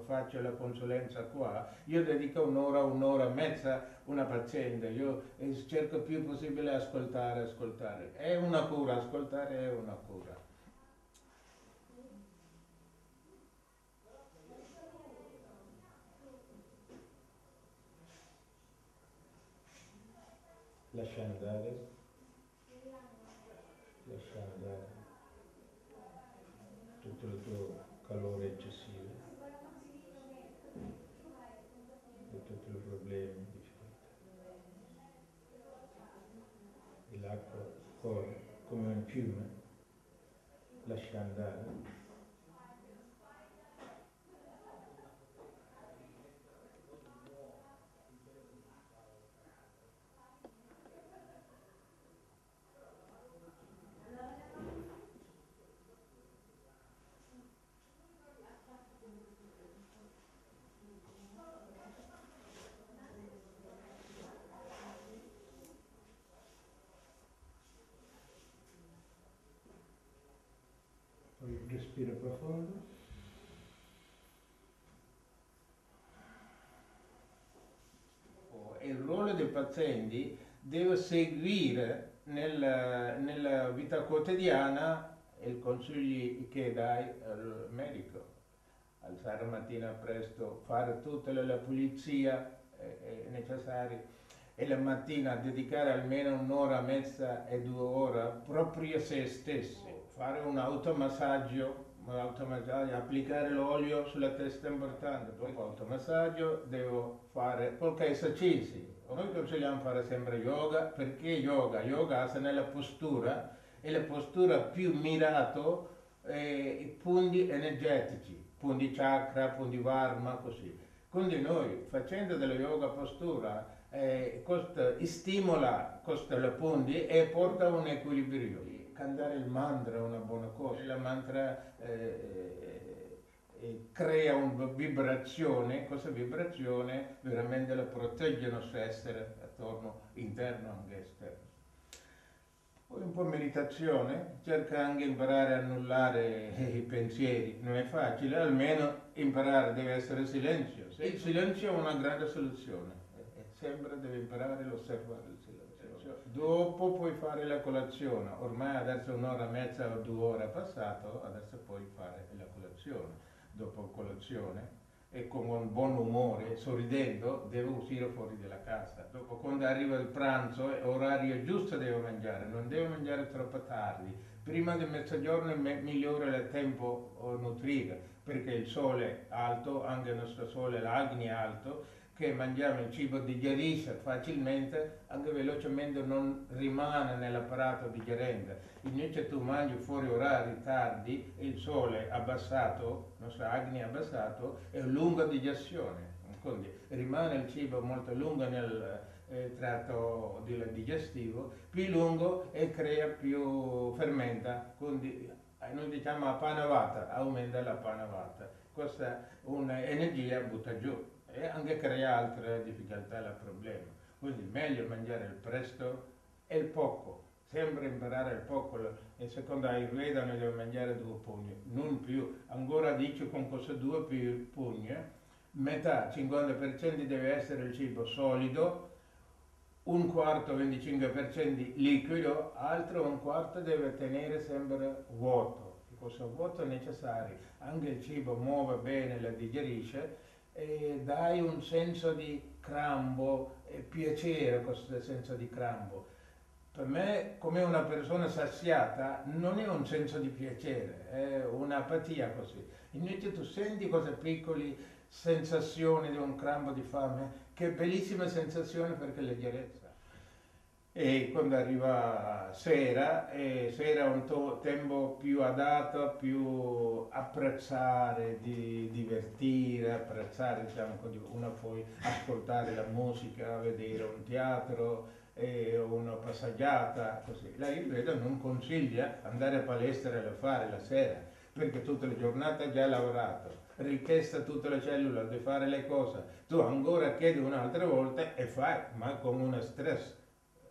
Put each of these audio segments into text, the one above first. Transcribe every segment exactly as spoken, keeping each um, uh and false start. quando faccio la consulenza qua, io dedico un'ora, un'ora e mezza una paziente, io cerco il più possibile ascoltare, ascoltare. È una cura, ascoltare è una cura. Lascia andare, lascia andare tutto il tuo calore eccessivo, tutti i tuoi problemi, difficoltà. L'acqua corre come un fiume, lascia andare. Respira profondo. Il ruolo dei pazienti deve seguire nella, nella vita quotidiana i consigli che dai al medico. Alzare la mattina presto, fare tutta la pulizia è necessaria. E la mattina dedicare almeno un'ora, mezza e due ore proprio a se stessi. Fare un automassaggio, un automassaggio, applicare l'olio sulla testa è importante. Dopo l'automassaggio devo fare qualche esercizio. Noi consigliamo di fare sempre yoga, perché yoga? Yoga sta nella postura, e la postura più mirata i punti energetici, punti chakra, punti varma, così. Quindi noi facendo della yoga postura, Eh, costa, stimola costa le punti e porta un equilibrio. Cantare il mantra è una buona cosa. Il mantra eh, eh, crea una vibrazione, questa vibrazione veramente la protegge il nostro essere attorno, interno anche esterno. Poi un po' meditazione, cerca anche di imparare a annullare i pensieri, non è facile, almeno imparare deve essere silenzio. Il silenzio è una grande soluzione. Sempre devi imparare a osservare il silenzio. Dopo puoi fare la colazione, ormai adesso un'ora e mezza o due ore è passato, adesso puoi fare la colazione. Dopo colazione e con un buon umore, sorridendo, devo uscire fuori dalla casa. Dopo quando arriva il pranzo, l'orario giusto devo mangiare, non devo mangiare troppo tardi. Prima del mezzogiorno migliora il tempo nutrire, perché il sole è alto, anche il nostro sole, l'Agni è alto, che mangiamo il cibo digerisce facilmente, anche velocemente non rimane nell'apparato digerente. Invece tu mangi fuori orari tardi, il sole abbassato, il nostro Agni abbassato, è lunga digestione. Quindi rimane il cibo molto lungo nel eh, tratto digestivo, più lungo e crea più fermenta. Quindi noi diciamo a panavata, aumenta la panavata. Questa un'energia butta giù. E anche crea altre difficoltà e problemi. Quindi meglio mangiare il presto e il poco, sempre imparare il poco. E secondo Ayurveda noi dobbiamo mangiare due pugni, non più. Ancora dice con questo due più pugni, metà, cinquanta per cento deve essere il cibo solido, un quarto, venticinque per cento liquido, altro un quarto deve tenere sempre vuoto. Questo vuoto è necessario, anche il cibo muove bene, la digerisce, e dai un senso di crambo, e piacere questo senso di crambo. Per me, come una persona saziata, non è un senso di piacere, è un'apatia così. Invece tu senti queste piccole sensazioni di un crambo di fame, che bellissima sensazione perché leggerezza. E quando arriva sera, eh, sera è un tempo più adatto, più apprezzare, di divertire, apprezzare, diciamo, uno può ascoltare la musica, vedere un teatro, eh, una passeggiata, così. La Ayurveda non consiglia andare a palestra e fare la sera, perché tutta la giornata già hai lavorato. Richiesta tutta la cellula di fare le cose, tu ancora chiedi un'altra volta e fai, ma con uno stress.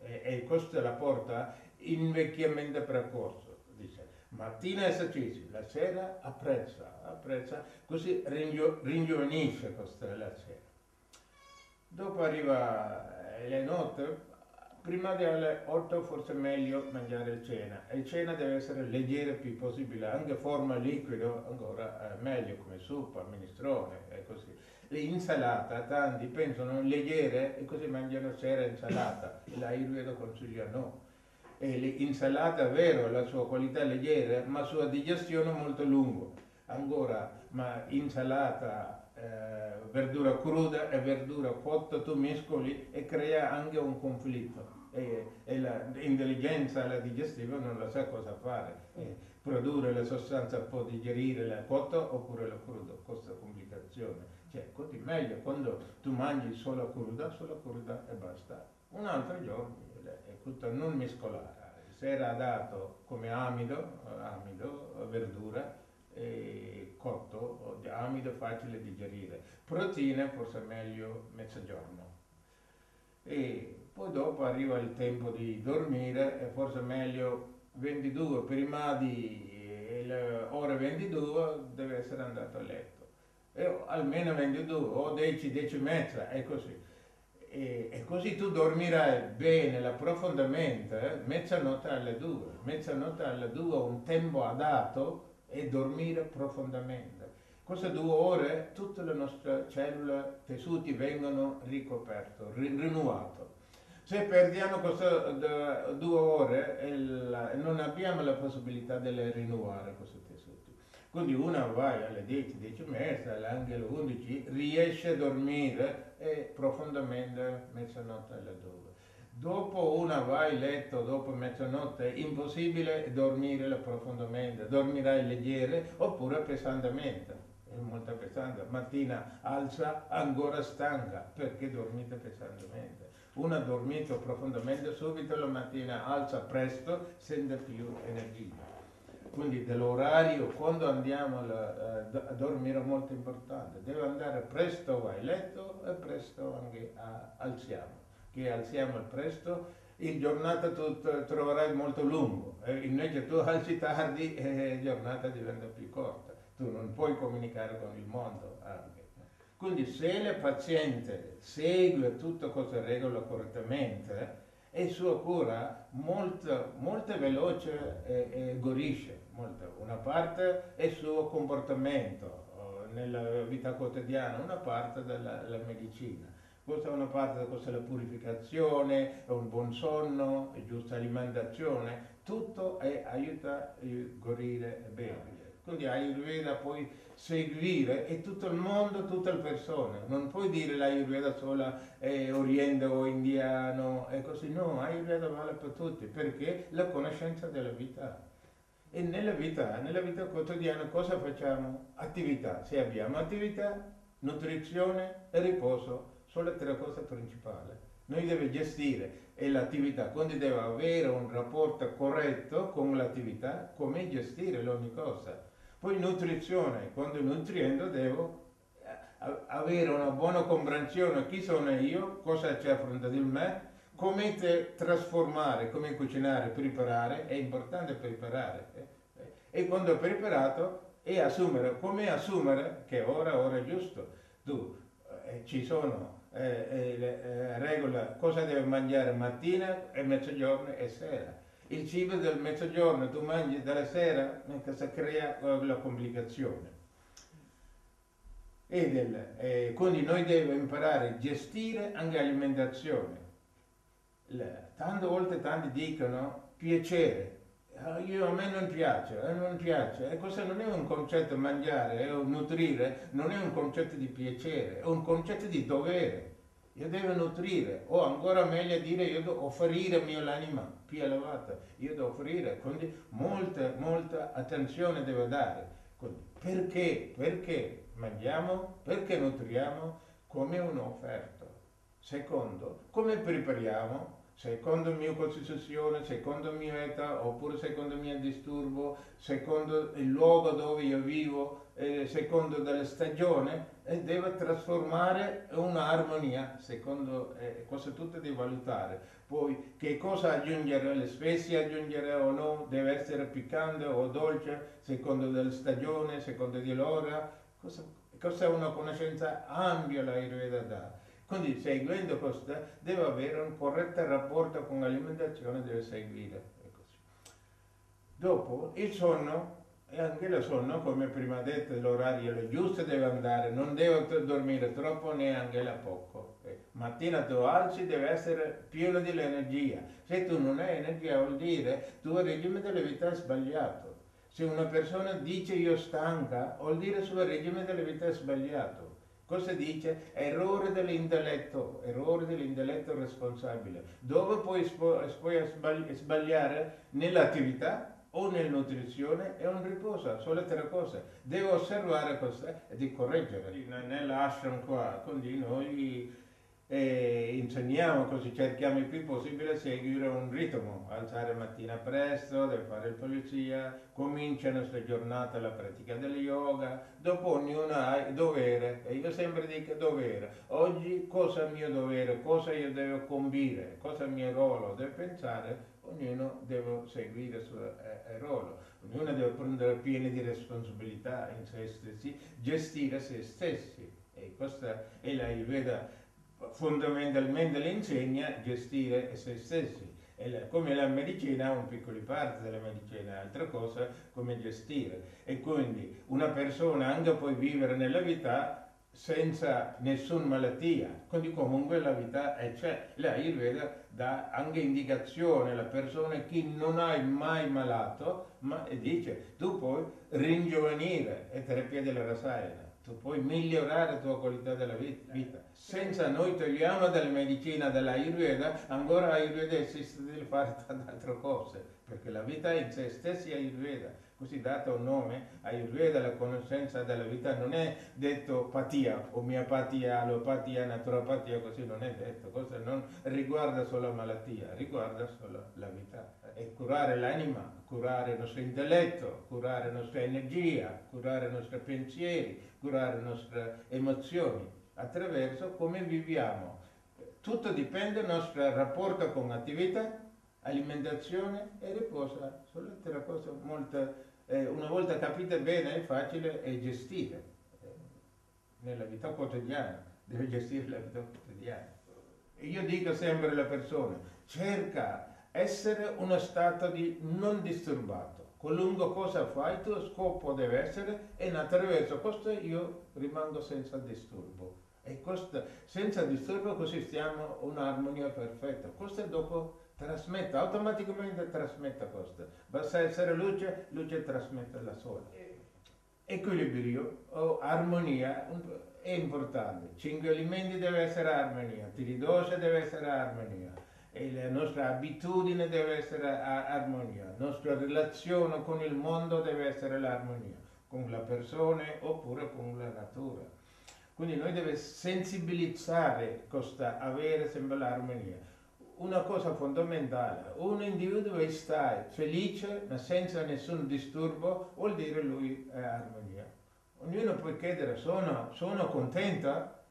E questo la porta all'invecchiamento precoce, dice. mattina esercizi, la sera apprezza, apprezza, così ringlio, ringlionisce la sera. Dopo arriva le notte, prima delle otto forse è meglio mangiare cena, e cena deve essere leggera il più possibile, anche forma liquido ancora meglio, come zuppa, minestrone e così. Le insalate, tanti pensano leggere e così mangiano sera insalata, l'ayurveda consiglia no. E l'insalata è vero, la sua qualità è leggera, ma la sua digestione è molto lunga. Ancora, ma insalata, eh, verdura cruda e verdura cotta tu mescoli e crea anche un conflitto. E, e l'intelligenza, la, la digestiva non la sa cosa fare. E produrre la sostanza può digerire la cotta oppure la cruda, questa complicazione. Cioè, così meglio, quando tu mangi solo cruda, solo cruda e basta. Un altro giorno. È tutto non mescolare, sera dato come amido, amido, verdura, e cotto, amido facile digerire, proteine forse meglio mezzogiorno. E poi dopo arriva il tempo di dormire, e forse meglio ventidue, prima di ore ventidue deve essere andato a letto, e almeno ventidue o dieci, dieci e mezza e così. E, e così tu dormirai bene, approfondamente, eh? mezzanotte alle due, mezzanotte alle due un tempo adatto e dormire profondamente. Queste due ore tutte le nostre cellule, tessuti vengono ricoperti, rinnovati. Se perdiamo queste due ore il, non abbiamo la possibilità di rinnovare questi tessuti. Quindi una vai alle dieci, dieci e mezza, anche alle undici, riesce a dormire e profondamente mezzanotte alle due. Dopo una vai a letto, dopo mezzanotte, è impossibile dormire profondamente, dormirai leggere oppure pesantemente, è molto pesante, mattina alza ancora stanca perché dormite pesantemente. Una dormita profondamente subito la mattina alza presto, sente più energia. Quindi dell'orario, quando andiamo a dormire è molto importante, deve andare presto a letto e presto anche a alziamo, che alziamo presto, in giornata tu troverai molto lungo, invece tu alzi tardi e la giornata diventa più corta, tu non puoi comunicare con il mondo anche. Quindi se il paziente segue tutte queste regole correttamente, e sua cura molto, molto veloce e, e guarisce molto. Una parte è il suo comportamento nella vita quotidiana, una parte della la medicina. Questa è una parte della purificazione, un buon sonno, giusta alimentazione, tutto è, aiuta a guarire bene. Quindi l'ayurveda puoi seguire e tutto il mondo, tutte le persone. Non puoi dire l'ayurveda sola è oriente o indiano e così. No, l'ayurveda vale per tutti perché la conoscenza della vita. E nella vita, nella vita quotidiana cosa facciamo? Attività. Se abbiamo attività, nutrizione e riposo, sono le tre cose principali. Noi deve gestire e l'attività, quindi deve avere un rapporto corretto con l'attività, come gestire ogni cosa. Poi nutrizione, quando nutriendo devo avere una buona comprensione di chi sono io, cosa c'è a fronte di me, come trasformare, come cucinare, preparare, è importante preparare. E quando è preparato, è assumere, come assumere che ora, ora è giusto. Tu, eh, ci sono eh, eh, regola, cosa deve mangiare mattina, e mezzogiorno e sera. Il cibo del mezzogiorno tu mangi dalla sera, si crea la complicazione. E del, eh, quindi noi dobbiamo imparare a gestire anche l'alimentazione. Tante volte tanti dicono piacere. Io, a me non piace, eh, non piace. E questo non è un concetto mangiare, è un nutrire, non è un concetto di piacere, è un concetto di dovere. Io devo nutrire, o ancora meglio dire, io devo offrire mio l'anima più elevata, io devo offrire, quindi molta, molta attenzione devo dare. Quindi, perché? Perché mangiamo? Perché nutriamo? Come un'offerta. Secondo, come prepariamo? Secondo la mia costituzione, secondo la mia età, oppure secondo il mio disturbo, secondo il luogo dove io vivo, eh, secondo della stagione, e deve trasformare un'armonia, secondo eh, cosa tutto di valutare. Poi che cosa aggiungere, le spezie aggiungere o no, deve essere piccante o dolce, secondo della stagione, secondo di l'ora, cosa, cosa è una conoscenza ampia l'ayurveda dà. Quindi seguendo questa deve avere un corretto rapporto con l'alimentazione, deve seguire. Dopo il sonno, e anche il sonno, come prima detto, l'orario è giusto, deve andare, non deve dormire troppo neanche la poco. Mattina tu alzi, deve essere pieno di energia. Se tu non hai energia vuol dire il tuo regime della vita è sbagliato. Se una persona dice io stanca, vuol dire il suo regime della vita è sbagliato. Cosa dice? Errore dell'intelletto, errore dell'intelletto responsabile. Dove puoi, puoi sbagliare? Nell'attività o nella nutrizione e un riposo, solo tre cose. Devo osservare questa e di correggere. Nell'ashram qua, quindi noi eh, insegniamo così, cerchiamo il più possibile seguire un ritmo. Alzare mattina presto, deve fare il polizia, comincia la sua giornata la pratica del yoga, dopo ognuno ha il dovere, e io sempre dico dovere, oggi cosa è il mio dovere, cosa io devo compiere, cosa è il mio ruolo, devo pensare, ognuno deve seguire il suo eh, ruolo, ognuno deve prendere piene di responsabilità in se stessi, gestire se stessi, e questa è l'ayurveda, fondamentalmente l'insegna gestire se stessi. Come la medicina, un piccolo parte della medicina, altra cosa come gestire. E quindi una persona anche può vivere nella vita senza nessuna malattia, quindi comunque la vita è c'è. L'ayurveda dà anche indicazione alla persona che non hai mai malato, ma dice tu puoi ringiovanire, è terapia della rasayana. Tu puoi migliorare la tua qualità della vita. Senza noi togliamo dalla medicina, dall'ayurveda, ancora l'ayurveda esiste di fare tante altre cose, perché la vita in se stessa è ayurveda. Così dato un nome, ayurveda, la conoscenza della vita, non è detto patia, omeopatia, allopatia, naturopatia, così non è detto. Cosa non riguarda solo la malattia, riguarda solo la vita. E curare l'anima, curare il nostro intelletto, curare la nostra energia, curare i nostri pensieri, curare le nostre emozioni, attraverso come viviamo. Tutto dipende dal nostro rapporto con attività, alimentazione e riposo. Sono tre cose molto, eh, una volta capite bene è facile è gestire eh, nella vita quotidiana, deve gestire la vita quotidiana. E io dico sempre alla persona, cerca essere uno stato di non disturbato. Qualunque cosa fai, tuo scopo deve essere, e attraverso questo io rimango senza disturbo. E questo, senza disturbo così stiamo in un'armonia perfetta. Questo dopo trasmette, automaticamente trasmette questo. Basta essere luce, luce trasmette la sola. Equilibrio o armonia è importante. Cinque alimenti deve essere armonia, tridosha deve essere armonia. E la nostra abitudine deve essere armonia, la nostra relazione con il mondo deve essere l'armonia, con le persone oppure con la natura. Quindi noi dobbiamo sensibilizzare questa, avere sempre l'armonia. Una cosa fondamentale, un individuo sta felice ma senza nessun disturbo, vuol dire lui è armonia. Ognuno può chiedere sono, sono contenta?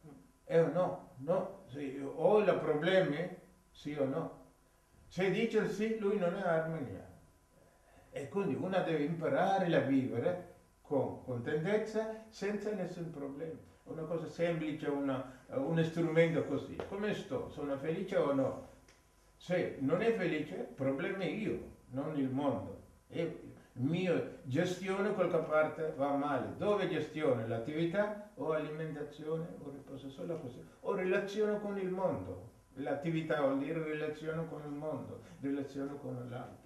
Eh no, no, sì, ho i problemi? Sì o no? Se dice il sì, lui non è armonia. E quindi uno deve imparare a vivere con contentezza, senza nessun problema. Una cosa semplice, una, un strumento così. Come sto? Sono felice o no? Se non è felice, il problema è io, non il mondo. E mia gestione, qualche parte va male. Dove gestione? L'attività o alimentazione o riposo? Solo così. O relazione con il mondo. L'attività vuol dire relazione con il mondo, relazione con l'altro.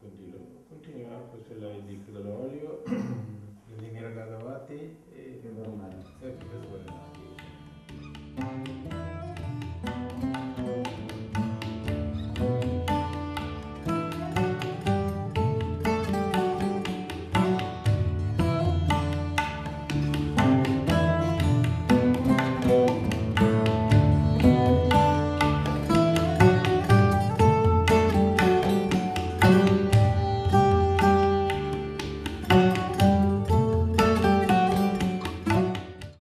Continuiamo, continuiamo, questo è l'edificio dell'olio, quindi mi ragazzi avanti e...